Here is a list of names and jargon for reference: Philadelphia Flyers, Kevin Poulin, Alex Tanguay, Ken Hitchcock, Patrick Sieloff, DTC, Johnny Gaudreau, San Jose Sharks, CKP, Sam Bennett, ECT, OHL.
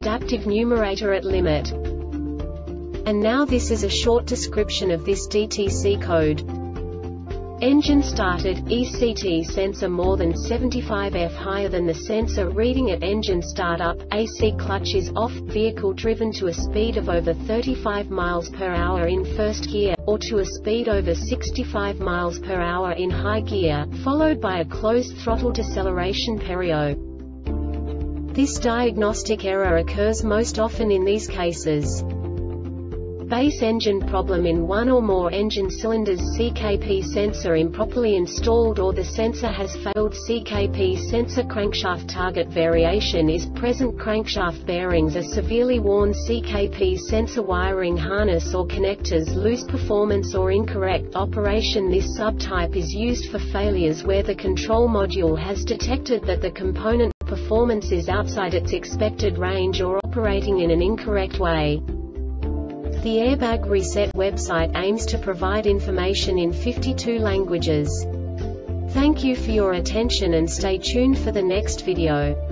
adaptive numerator at limit. And now this is a short description of this DTC code. Engine started, ECT sensor more than 75 f higher than the sensor reading at engine startup, AC clutch is off, vehicle driven to a speed of over 35 miles per hour in first gear, or to a speed over 65 miles per hour in high gear, followed by a closed throttle deceleration period. This diagnostic error occurs most often in these cases. Base engine problem in one or more engine cylinders, CKP sensor improperly installed or the sensor has failed, CKP sensor crankshaft target variation is present, crankshaft bearings are severely worn, CKP sensor wiring harness or connectors lose performance or incorrect operation. This subtype is used for failures where the control module has detected that the component performance is outside its expected range or operating in an incorrect way. The Airbag Reset website aims to provide information in 52 languages. Thank you for your attention and stay tuned for the next video.